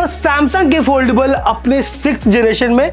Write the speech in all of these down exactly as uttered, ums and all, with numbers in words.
दोस्तों सैमसंग के फोल्डेबल अपने सिक्स्थ जनरेशन में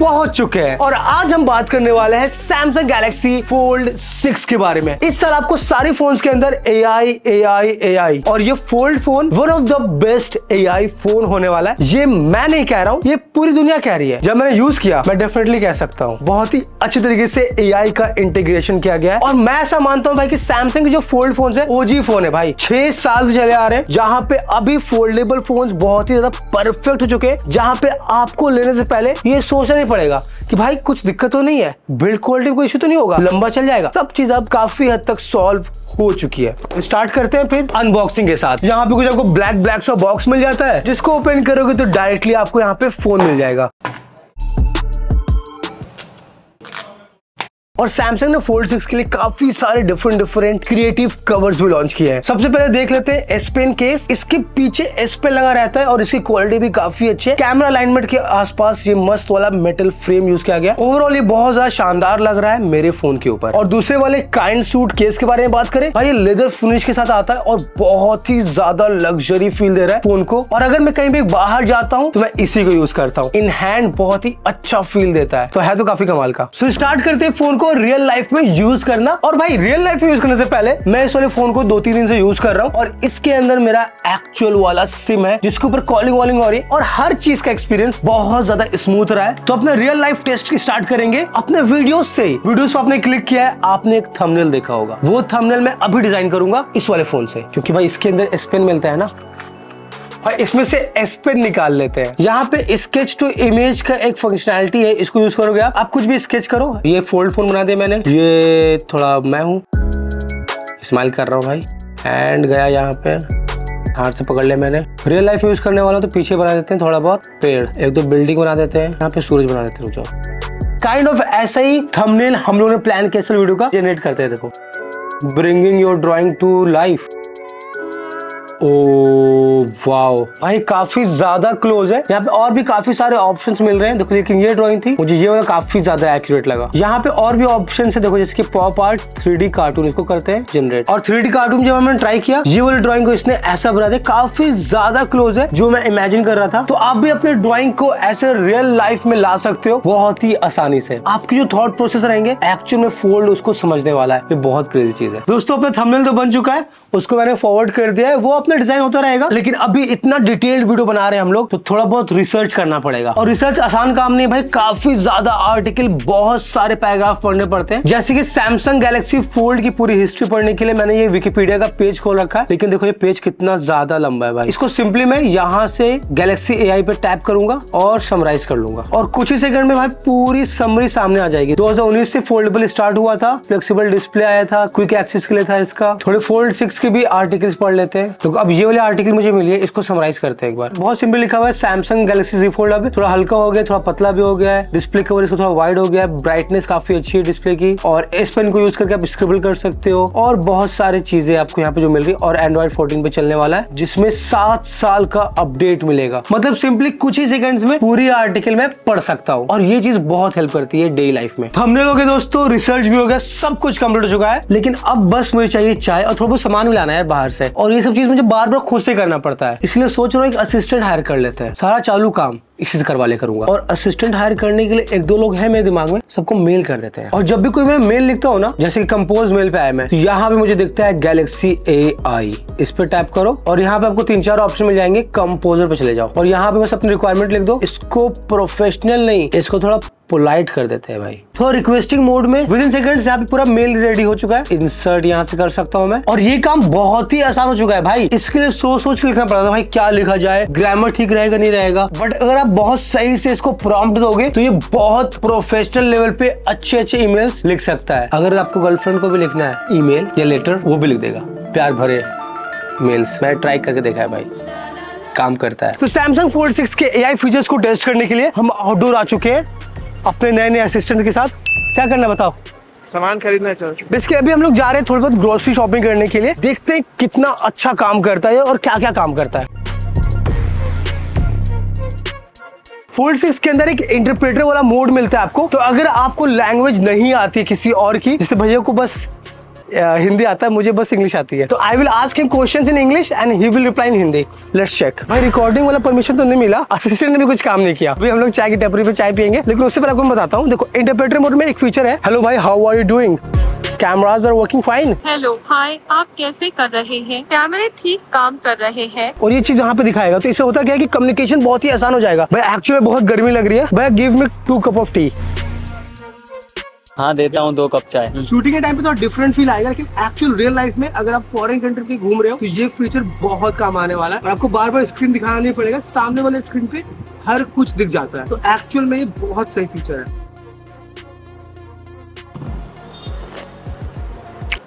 पहुंच चुके हैं और आज हम बात करने वाले हैं सैमसंग गैलेक्सी फोल्ड सिक्स के बारे में। इस साल आपको सारे फोन्स के अंदर ए आई ए आई ए आई और ये fold phone one of the best A I phone होने वाला है। ये मैं नहीं कह रहा हूँ, ये पूरी दुनिया कह रही है। जब मैंने यूज किया मैं डेफिनेटली कह सकता हूँ बहुत ही अच्छे तरीके से ए आई का इंटीग्रेशन किया गया है। और मैं ऐसा मानता हूँ भाई की सैमसंग के जो फोल्ड फोन है ओजी फोन है भाई, छह साल से चले आ रहे हैं, जहाँ पे अभी फोल्डेबल फोन बहुत ही ज्यादा परफेक्ट हो चुके हैं, जहाँ पे आपको लेने से पहले ये सोचना नहीं पड़ेगा कि भाई कुछ दिक्कत तो नहीं है, बिल्ड क्वालिटी कोई इशू तो नहीं होगा, लंबा चल जाएगा। सब चीज अब काफी हद तक सॉल्व हो चुकी है। स्टार्ट करते हैं फिर अनबॉक्सिंग के साथ। यहाँ पे कुछ आपको ब्लैक ब्लैक सा बॉक्स मिल जाता है, जिसको ओपन करोगे तो डायरेक्टली आपको यहाँ पे फोन मिल जाएगा। और सैमसंग ने फोल्ड सिक्स के लिए काफी सारे डिफरेंट डिफरेंट क्रिएटिव कवर्स भी लॉन्च किए हैं। सबसे पहले देख लेते हैं एस पेन केस, इसके पीछे एस पेन लगा रहता है और इसकी क्वालिटी भी काफी अच्छी है। कैमरा अलाइनमेंट के आसपास ये मस्त वाला मेटल फ्रेम यूज किया गया। ओवरऑल ये बहुत ज्यादा शानदार लग रहा है मेरे फोन के ऊपर। और दूसरे वाले काइंड सूट केस के बारे में बात करें, भाई ये लेदर फिनिश के साथ आता है और बहुत ही ज्यादा लग्जरी फील दे रहा है फोन को। और अगर मैं कहीं भी बाहर जाता हूँ तो मैं इसी को यूज करता हूँ, इन हैंड बहुत ही अच्छा फील देता है, तो है तो काफी कमाल का। सो स्टार्ट करते हैं फोन को रियल लाइफ में यूज करना। और भाई रियल लाइफ में यूज करने से पहले मैं इस वाले फोन को दो तीन दिन से यूज कर रहा हूँ और इसके अंदर मेरा एक्चुअल वाला सिम है, जिसके ऊपर कॉलिंग वॉलिंग हो रही है और हर चीज का एक्सपीरियंस बहुत ज्यादा स्मूथ रहा है। तो अपने रियल लाइफ टेस्ट की स्टार्ट करेंगे अपने वीडियो से। वीडियोस आपने क्लिक किया है, आपने एक थंबनेल देखा होगा, वो थंबनेल मैं अभी डिजाइन करूंगा इस वाले फोन से, क्योंकि भाई इसके अंदर एस पेन मिलता है ना, और इसमें से एस पेन निकाल लेते हैं। यहाँ पे स्केच टू इमेज का एक फंक्शनैलिटी है, इसको यूज करोगे आप आप कुछ भी स्केच करो। ये फोल्ड फोन बना दिया मैंने, ये थोड़ा मैं हूँ इस्तेमाल कर रहा हूँ भाई, एंड गया यहाँ पे हाथ से पकड़ लिया मैंने। रियल लाइफ यूज करने वाला तो पीछे बना देते हैं थोड़ा बहुत पेड़, एक दो बिल्डिंग बना देते हैं, यहाँ पे सूरज बना देते हैं। रुको, काइंड ऑफ ऐसा ही थंबनेल हम लोगों ने प्लान किया इस वीडियो का, जनरेट करते हैं। देखो, bringing your drawing to life. Oh wow भाई, काफी ज्यादा क्लोज है। यहाँ पे और भी काफी सारे ऑप्शंस मिल रहे हैं। देखो, लेकिन ये ड्राइंग थी, मुझे ये वाला काफी ज्यादा एक्यूरेट लगा। यहाँ पे और भी ऑप्शंस है, देखो जैसे pop art, three D cartoon, इसको करते हैं जनरेट। और थ्री डी कार्टून जब हमने ट्राई किया, ये वाली ड्राइंग को इसने ऐसा बना दिया, काफी ज्यादा क्लोज है जो मैं इमेजिन कर रहा था। तो आप भी अपने ड्रॉइंग को ऐसे रियल लाइफ में ला सकते हो बहुत ही आसानी से। आपके जो थॉट प्रोसेस रहेंगे एक्चुअल में फोल्ड उसको समझने वाला है, ये बहुत क्रेजी चीज है। दोस्तों अपना थंबनेल तो बन चुका है, उसको मैंने फॉरवर्ड कर दिया है, वो डिजाइन होता रहेगा। लेकिन अभी इतना डिटेल्ड वीडियो बना रहे हैं हम लोग, तो थोड़ा बहुत रिसर्च करना पड़ेगा। और रिसर्च आसान काम नहीं भाई, काफी ज्यादा आर्टिकल, बहुत सारे पैराग्राफ पढ़ने पड़ते हैं। जैसे कि सैमसंग गैलेक्सी फोल्ड की पूरी हिस्ट्री पढ़ने के लिए मैंने ये विकिपीडिया का पेज खोल रखा है, लेकिन देखो ये पेज कितना ज्यादा लंबा है भाई। इसको सिंपली मैं यहाँ से गैलेक्सी ए आई पे टैप करूंगा और समराइज कर लूंगा, और कुछ ही सेकंड में भाई पूरी समरी सामने आ जाएगी। दो हजार उन्नीस से फोल्डेबल स्टार्ट हुआ था, फ्लेक्सीबल डिस्प्ले आया था, क्विक एक्सेस के लिए था इसका। थोड़े फोल्ड सिक्स के भी आर्टिकल्स पढ़ लेते हैं। तो अब ये वाले आर्टिकल मुझे मिली है, इसको समराइज करते हैं एक बार। बहुत सिंपल लिखा हुआ है, सैमसंग गैलेक्सी Z Fold अब थोड़ा हल्का हो गया, थोड़ा पतला भी हो गया है, डिस्प्ले कवर इसको थोड़ा वाइड हो गया है, ब्राइटनेस काफी अच्छी है डिस्प्ले की, और एस पेन को यूज करके आप स्क्रिबल कर सकते हो, और बहुत सारी चीजें आपको यहाँ पे जो मिल रही है। और एंड्रॉइड फोर्टीन पे चलने वाला है, जिसमें सात साल का अपडेट मिलेगा, मतलब सिंपली कुछ ही सेकंड में पूरी आर्टिकल में पढ़ सकता हूँ, और ये चीज बहुत हेल्प करती है डेली लाइफ में। हमने लोग दोस्तों रिसर्च भी हो गया, सब कुछ कम्प्लीट हो चुका है, लेकिन अब बस मुझे चाहिए चाय और थोड़ा बहुत सामान भी लाना है बाहर से, और ये सब चीज मुझे बार बार खुद से करना पड़ता है, इसलिए सोच रहा हूँ एक असिस्टेंट हायर कर लेते हैं। सारा चालू काम इसी करवा ले करूंगा। और असिस्टेंट हायर करने के लिए एक दो लोग हैं मेरे दिमाग में, सबको मेल कर देते हैं। और जब भी कोई मैं मेल लिखता हूँ ना, जैसे कि कंपोज मेल पे आया मैं, तो यहाँ पे मुझे दिखता है गैलेक्सी ए आई, इस पे टैप करो और यहाँ पे आपको तीन चार ऑप्शन मिल जाएंगे। कंपोजर पे चले जाओ और यहाँ पे बस अपनी रिक्वायरमेंट लिख दो। इसको प्रोफेशनल नहीं, इसको थोड़ा पोलाइट कर देते हैं भाई। तो रिक्वेस्टिंग मोड में विद इन सेकंड्स यहाँ पे पूरा मेल रेडी हो चुका है। इंसर्ट यहाँ से कर सकता हूँ मैं, और ये काम बहुत ही आसान हो चुका है भाई। इसके लिए सोच सोच के लिखना पड़ा था भाई, क्या लिखा जाए, ग्रामर ठीक रहेगा नहीं रहेगा, बट अगर आप बहुत सही से इसको प्रॉम्प्ट दोगे तो ये बहुत प्रोफेशनल लेवल पे अच्छे अच्छे ईमेल्स लिख सकता है। अगर आपको गर्लफ्रेंड को भी लिखना है ईमेल या लेटर, वो भी लिख देगा प्यार भरे मेल्स। मैं ट्राई करके देखा है भाई, काम करता है। तो सैमसंग फोल्ड सिक्स के ए आई फीचर्स को टेस्ट करने के लिए हम आउटडोर आ चुके हैं अपने नए नए असिस्टेंट के साथ। क्या करना बताओ, सामान खरीदना चाहिए। बेसिकली अभी हम लोग जा रहे हैं थोड़ी बहुत ग्रोसरी शॉपिंग करने के लिए, देखते हैं कितना अच्छा काम करता है और क्या क्या काम करता है। फोल्ड सिक्स के अंदर एक इंटरप्रेटर वाला मोड मिलता है आपको, तो अगर आपको लैंग्वेज नहीं आती किसी और की, जैसे भैया को बस हिंदी आता है, मुझे बस इंग्लिश आती है। तो I will ask him questions in English and he will reply in Hindi. Let's check. भाई रिकॉर्डिंग वाला परमिशन तो नहीं मिला, असिस्टेंट ने भी कुछ काम नहीं किया। अभी हम लोग चाय की टेपरी पे चाय पियेंगे, लेकिन उससे पहले आपको मैं बताता हूँ। देखो इंटरप्रेटर मोड में एक फीचर है, हेलो भाई how are you doing, cameras are working fine, hello hi आप कैसे कर रहे हैं, कैमरे ठीक काम कर रहे हैं। और ये चीज यहाँ पे दिखाएगा, तो इससे होता क्या है कि कम्युनिकेशन बहुत ही आसान हो जाएगा। भाई एक्चुअली बहुत गर्मी लग रही है, भाई give me two cup of tea. हाँ देता हूँ दो कप चाय। शूटिंग के टाइम पे तो डिफरेंट फील आएगा, लेकिन एक्चुअल रियल लाइफ में अगर आप फॉरेन कंट्री में घूम रहे हो तो ये फीचर बहुत काम आने वाला है। और आपको बार बार स्क्रीन दिखाना नहीं पड़ेगा, सामने वाले स्क्रीन पे हर कुछ दिख जाता है। तो एक्चुअल में ये बहुत सही फीचर है।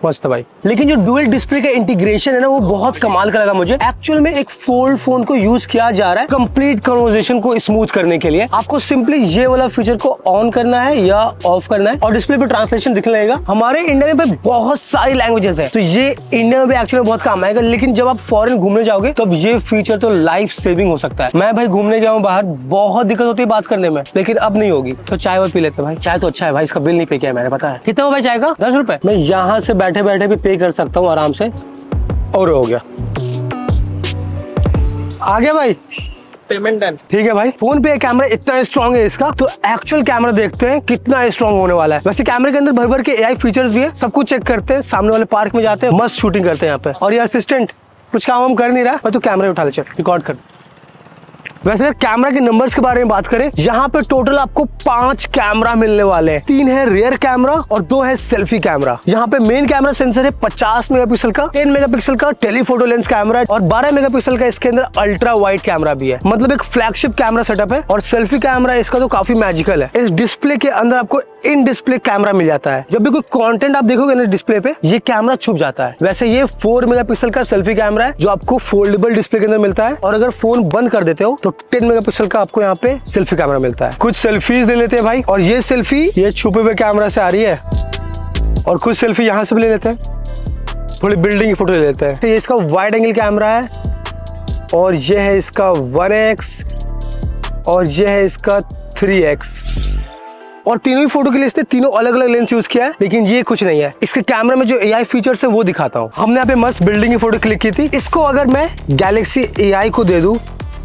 मस्त भाई, लेकिन जो डुअल डिस्प्ले का इंटीग्रेशन है ना वो बहुत कमाल का लगा मुझे। एक्चुअल में एक फोल्ड फोन को यूज किया जा रहा है कंप्लीट कन्वर्सेशन को स्मूथ करने के लिए। आपको सिंपली ये वाला फीचर को ऑन करना है या ऑफ करना है और डिस्प्ले पे ट्रांसलेशन दिखने लगेगा। हमारे इंडिया में बहुत सारी लैंग्वेजेस है, तो ये इंडिया में भी एक्चुअली बहुत काम आएगा। लेकिन जब आप फॉरेन घूमने जाओगे तो अब ये फीचर तो लाइफ सेविंग हो सकता है। मैं भाई घूमने गया हूँ बाहर, बहुत दिक्कत होती है बात करने में, लेकिन अब नहीं होगी। तो चाय वो पी लेते भाई। चाय तो अच्छा है भाई, इसका बिल नहीं पे किया मैंने, पता है कितना हो भाई चाय का? दस रुपए। मैं यहाँ से बैठे बैठे भी पे कर सकता हूँ आराम से। और हो गया, आ गया भाई, पेमेंट डन। ठीक है भाई, फोन पे कैमरा इतना स्ट्रॉन्ग है इसका, तो एक्चुअल कैमरा देखते हैं कितना स्ट्रॉन्ग होने वाला है। वैसे कैमरे के अंदर भर भर के एआई फीचर्स भी है, सब कुछ चेक करते हैं। सामने वाले पार्क में जाते हैं, मस्त शूटिंग करते हैं यहाँ पे। और ये असिस्टेंट कुछ काम हम कर नहीं रहा, तो कैमरा उठा ले, चल रिकॉर्ड कर। वैसे अगर कैमरा के नंबर्स के बारे में बात करें, यहाँ पे टोटल आपको पांच कैमरा मिलने वाले हैं। तीन है रियर कैमरा और दो है सेल्फी कैमरा। यहाँ पे मेन कैमरा सेंसर है पचास मेगापिक्सल का, दस मेगापिक्सल का टेलीफोटो लेंस कैमरा और बारह मेगापिक्सल का इसके अंदर अल्ट्रा वाइड कैमरा भी है। मतलब एक फ्लैगशिप कैमरा सेटअप है। और सेल्फी कैमरा इसका तो काफी मैजिकल है। इस डिस्प्ले के अंदर आपको इन डिस्प्ले कैमरा मिल जाता है। जब भी कोई कंटेंट आप देखोगे ना डिस्प्ले पे, ये कैमरा छुप जाता है। वैसे ये फोर मेगापिक्सल का सेल्फी कैमरा है जो आपको फोल्डेबल डिस्प्ले के अंदर मिलता है। और अगर फोन बंद कर देते हो तो टेन मेगापिक्सल का आपको यहाँ पे सेल्फी कैमरा मिलता है। कुछ सेल्फीज ले लेते हैं भाई, और ये सेल्फी ये छुपे हुए कैमरा से आ रही है, और कुछ सेल्फी यहाँ से भी ले लेते हैं, थोड़ी बिल्डिंग की फोटो ले लेते हैं। तो ये इसका वाइड एंगल कैमरा है, और ये है इसका वन एक्स, और ये है इसका थ्री एक्स। और तीनों ही फोटो के लिए इसने तीनों अलग अलग लेंस यूज किया है। लेकिन ये कुछ नहीं है, इसके कैमरा में जो एआई फीचर्स है वो दिखाता हूँ। हमने यहाँ पे मस्त बिल्डिंग की फोटो क्लिक की थी, इसको अगर मैं गैलेक्सी एआई को दे दूँ,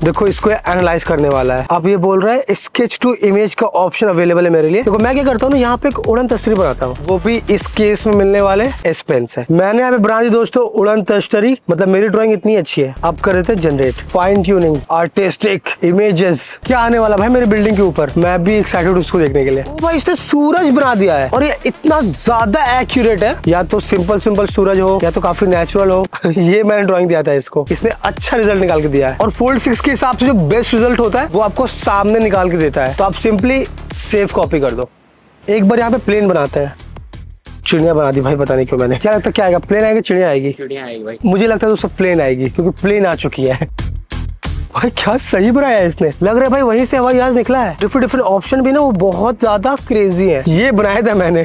देखो इसको एनालाइज करने वाला है। अब ये बोल रहा है स्केच टू इमेज का ऑप्शन अवेलेबल है मेरे लिए। देखो मैं क्या करता हूँ ना, यहाँ पे एक उड़न तस्तरी बनाता हूँ, वो भी इस केस में मिलने वाले एस पेन से। मैंने यहाँ पे बना दी दोस्तों उड़न तस्तरी, मतलब मेरी ड्राइंग इतनी अच्छी है। अब कर देते हैं generate, fine tuning, artistic images. क्या आने वाला भाई मेरी बिल्डिंग के ऊपर, मैं भी एक्साइटेड उसको देखने के लिए। ओ भाई इसने सूरज बना दिया है, और ये इतना ज्यादा एक्यूरेट है। या तो सिंपल सिंपल सूरज हो या तो काफी नेचुरल हो। ये मैंने ड्रॉइंग दिया था इसको, इसने अच्छा रिजल्ट निकाल के दिया है। और फोल्ड सिक्स के हिसाब से जो बेस्ट रिजल्ट होता है वो आपको सामने निकाल के देता है। तो आप सिंपली सेव कॉपी कर दो। एक बार यहाँ पे प्लेन बनाते हैं, चिड़िया बना दी भाई, पता नहीं क्यों मैंने। क्या लगता है क्या आएगा, प्लेन आएगा चिड़िया आएगी? चिड़िया आएगी भाई, मुझे लगता है दोस्तों प्लेन आएगी, क्योंकि प्लेन आ चुकी है। भाई क्या सही बनाया है इसने, लग रहा है भाई वहीं से हवाई जहाज निकला है। डिफरेंट डिफरेंट ऑप्शन भी ना वो बहुत ज्यादा क्रेजी है। ये बनाया था मैंने,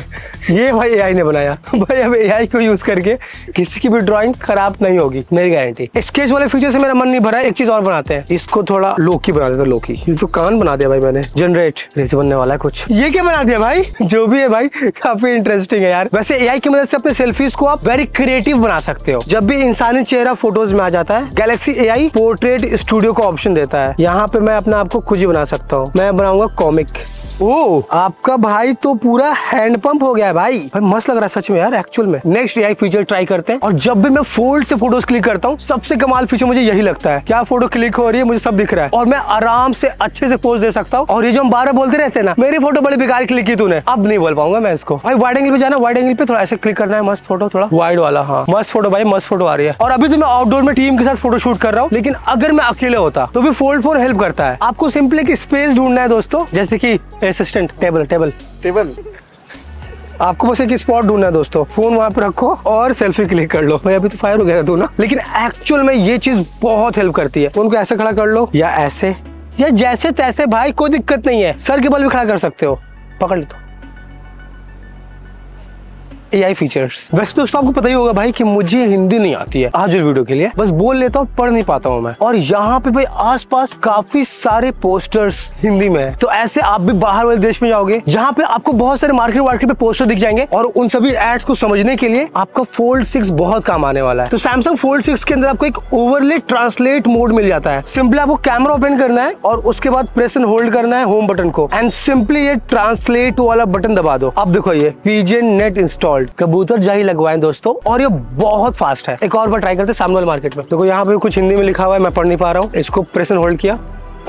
ये भाई एआई ने बनाया। भाई अब एआई को यूज करके किसी की भी ड्राइंग खराब नहीं होगी, मेरी गारंटी। स्केच वाले फीचर से मेरा मन नहीं भरा है, एक चीज और बनाते हैं, इसको थोड़ा लोकी बना देते हैं। लोकी, ये तो कान बना दिया भाई मैंने। जनरेट रेज बनने वाला है कुछ, ये क्या बना दिया भाई। जो भी है भाई काफी इंटरेस्टिंग है यार। वैसे एआई की मदद से अपने सेल्फीज को आप वेरी क्रिएटिव बना सकते हो। जब भी इंसानी चेहरा फोटोज में आ जाता है, Galaxy AI portrait studio option देता है। यहाँ पे मैं अपना आपको कुछ ही बना सकता हूँ, मैं बनाऊंगा कॉमिक। ओ आपका भाई तो पूरा हैंडपंप हो गया है भाई, भाई मस्त लग रहा है सच में यार। एक्चुअल में नेक्स्ट एआई फीचर ट्राई करते हैं। और जब भी मैं फोल्ड से फोटोज क्लिक करता हूँ, सबसे कमाल फीचर मुझे यही लगता है। क्या फोटो क्लिक हो रही है, मुझे सब दिख रहा है, और मैं आराम से अच्छे से पोज दे सकता हूँ। और ये जो हम बार बार बोलते रहते हैं ना, मेरी फोटो बड़ी बेकार क्लिक की तूने, अब नहीं बोल पाऊंगा मैं इसको। भाई वाइड एंगल पे जाना, वाइड एंगल पे थोड़ा ऐसे क्लिक करना है, मस्त फोटो, थोड़ा वाइड वाला। हाँ मस्त फोटो भाई, मस्त फोटो आ रही है। और अभी तो मैं आउटडोर में टीम के साथ फोटो शूट कर रहा हूँ, लेकिन अगर मैं अकेले होता तो भी फोल्ड फोन हेल्प करता है। आपको सिंपली एक स्पेस ढूंढना है दोस्तों, जैसे कि असिस्टेंट टेबल टेबल टेबल आपको बस एक स्पॉट ढूंढना है दोस्तों, फोन वहां पे रखो और सेल्फी क्लिक कर लो। भाई अभी तो फायर हो गया था ना, लेकिन एक्चुअल में ये चीज बहुत हेल्प करती है। फोन को ऐसे खड़ा कर लो या ऐसे या जैसे तैसे, भाई कोई दिक्कत नहीं है। सर के बल भी खड़ा कर सकते हो, पकड़ लेते हो। AI features. वैसे दोस्तों आपको पता ही होगा भाई कि मुझे हिंदी नहीं आती है, आज वीडियो के लिए बस बोल लेता हूँ, पढ़ नहीं पाता हूँ मैं। और यहाँ पे भाई आसपास काफी सारे पोस्टर्स हिंदी में है, तो ऐसे आप भी बाहर वाले देश में जाओगे जहाँ पे आपको बहुत सारे मार्केट वार्केट पे पोस्टर दिख जाएंगे और उन सभी एड्स को समझने के लिए आपका फोल्ड सिक्स बहुत काम आने वाला है। तो सैमसंग फोल्ड सिक्स के अंदर आपको एक ओवरले ट्रांसलेट मोड मिल जाता है। सिंपली आपको कैमरा ओपन करना है और उसके बाद प्रेस एंड होल्ड करना है होम बटन को एंड सिंपली ये ट्रांसलेट वाला बटन दबा दो। अब देखो ये पीजन नेट इंस्टॉल्ड, कबूतर जाही लगवाए दोस्तों, और ये बहुत फास्ट है। एक और बार ट्राई करते हैं सामने वाले मार्केट में। देखो यहाँ पे कुछ हिंदी में लिखा हुआ है, मैं पढ़ नहीं पा रहा हूँ, इसको प्रेस एंड होल्ड किया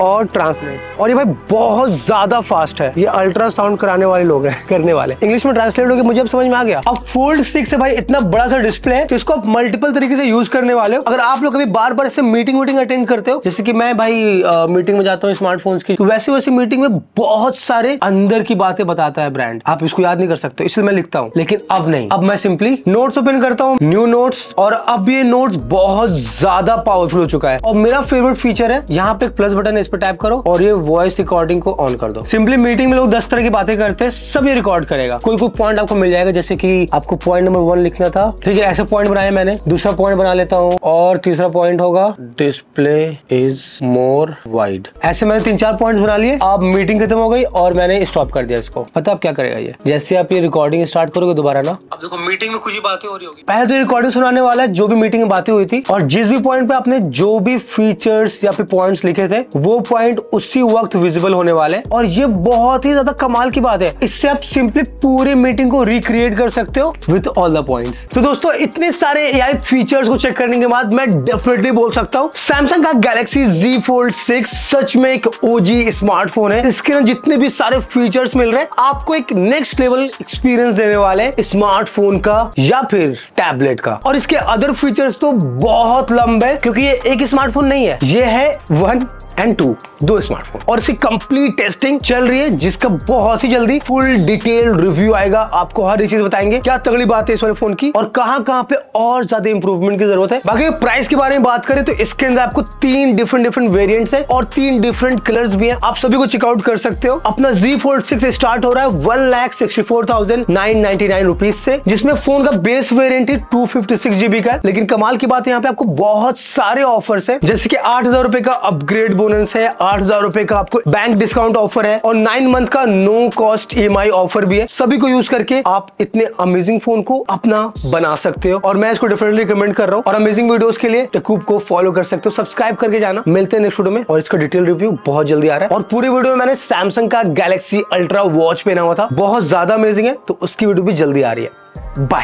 और ट्रांसलेट, और ये भाई बहुत ज्यादा फास्ट है। ये अल्ट्रासाउंड कराने वाले लोग हैं, करने वाले। इंग्लिश में ट्रांसलेट हो गया, मुझे अब समझ में आ गया। अब फोल्ड सिक्स है भाई इतना बड़ा सा डिस्प्ले है, तो इसको आप मल्टीपल तरीके से यूज करने वाले हो। अगर आप लोग कभी बार बार ऐसे मीटिंग वीटिंग अटेंड करते हो, जैसे कि मैं भाई आ, मीटिंग में जाता हूँ स्मार्टफोन्स की, तो वैसे वैसे मीटिंग में बहुत सारे अंदर की बातें बताता है ब्रांड, आप इसको याद नहीं कर सकते, इसलिए मैं लिखता हूँ। लेकिन अब नहीं, अब मैं सिंपली नोट्स ओपन करता हूँ, न्यू नोट्स, और अब ये नोट्स बहुत ज्यादा पावरफुल हो चुका है। और मेरा फेवरेट फीचर है, यहाँ पे एक प्लस बटन है, इस पे टैप करो और ये वॉइस रिकॉर्डिंग को ऑन कर दो। सिंपली मीटिंग में लोग दस तरह की बातें करते हैं, सब ये रिकॉर्ड करेगा। कोई कोई पॉइंट आपको मिल जाएगा, जैसे कि आपको पॉइंट नंबर वन लिखना था, ठीक है, ऐसे पॉइंट बनाया मैंने, दूसरा पॉइंट बना लेता हूँ, और तीसरा पॉइंट होगा डिस्प्ले इज मोर वाइड। ऐसे मैंने तीन चार पॉइंट बना लिए। अब मीटिंग खत्म हो गई और मैंने स्टॉप कर दिया इसको। पता आप क्या करेगा ये, जैसे आप ये रिकॉर्डिंग स्टार्ट करोगे दोबारा ना, अब देखो मीटिंग में कुछ ही बातें हो रही होगी। पहले तो रिकॉर्डिंग सुनाने वाला है जो भी मीटिंग में बातें हुई थी, और जिस भी पॉइंट पे आपने जो भी फीचर्स या फिर पॉइंट्स लिखे थे वो पॉइंट उसी वक्त विजिबल होने वाले। और ये बहुत ही ज्यादा कमाल की बात है, इससे आप सिंपली पूरे मीटिंग को रिक्रिएट कर सकते हो विद ऑल द पॉइंट्स। तो दोस्तों इतने सारे एआई फीचर्स को चेक करने के बाद मैं डेफिनेटली बोल सकता हूँ सैमसंग का गैलेक्सी Z Fold सिक्स सच में एक ओजी स्मार्टफोन है। इसके अंदर जितने भी सारे फीचर्स मिल रहे हैं आपको एक नेक्स्ट लेवल एक्सपीरियंस देने वाले स्मार्टफोन का या फिर टैबलेट का। और इसके अदर फीचर्स तो बहुत लंबे, क्योंकि ये एक स्मार्टफोन नहीं है, ये है वन एंड टू, दो स्मार्टफोन, और इसकी कंप्लीट टेस्टिंग चल रही है जिसका बहुत ही जल्दी फुल डिटेल रिव्यू आएगा। आपको हर एक चीज बताएंगे क्या तगड़ी बात है इस वाले फोन की और कहां कहां पे और ज्यादा इंप्रूवमेंट की जरूरत है। बाकी प्राइस के बारे में बात करें तो इसके अंदर आपको तीन डिफरेंट डिफरेंट वेरिएंट्स हैं और तीन डिफरेंट कलर्स भी हैं, आप सभी को चेकआउट कर सकते हो। अपना Z Fold सिक्स स्टार्ट हो रहा है one lakh sixty four thousand nine ninety nine rupees से, जिसमें फोन का बेस वेरिएंट है टू फिफ्टी सिक्स जीबी का। लेकिन कमाल की बात है यहाँ पे आपको बहुत सारे ऑफर्स है, जैसे की आठ हजार रुपए का अपग्रेड बोनस है, आठ हजार रुपए का आपको बैंक डिस्काउंट ऑफर है, और नाइन मंथ का नो कॉस्ट ईएमआई ऑफर भी है। सभी को यूज करके आप इतने अमेजिंग फोन को अपना बना सकते हो और मैं इसको डेफिनेटली रिकमेंड कर रहा हूँ। और अमेजिंग वीडियोस के लिए टेकूब को फॉलो कर सकते हो, सब्सक्राइब करके जाना। मिलते हैं नेक्स्ट वीडियो में और इसका डिटेल रिव्यू बहुत जल्दी आ रहा है। और पूरी वीडियो में मैंने सैमसंग का गैलेक्सी अल्ट्रा वॉच पहना हुआ था, बहुत ज्यादा अमेजिंग है, तो उसकी वीडियो भी जल्दी आ रही है। बाय।